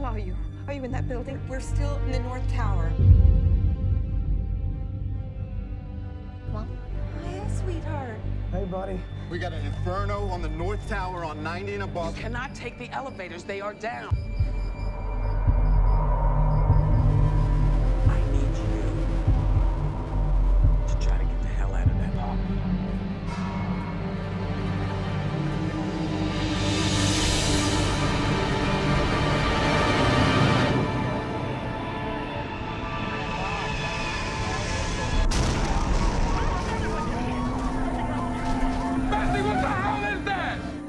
hell are you? Are you in that building? We're still in the North Tower. Mom? Hi, sweetheart. Hey, buddy. We got an inferno on the North Tower on 90 and above. You cannot take the elevators. They are down. I need you to try to get the hell out of that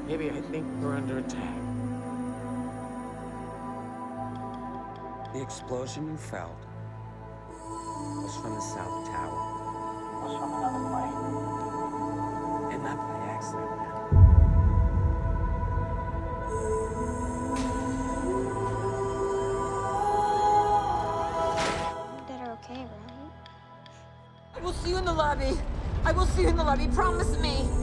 Maybe I think we're under attack. The explosion you felt was from the South Tower. It was from another plane. And not by accident now. You did okay, right? I will see you in the lobby. I will see you in the lobby. Promise me.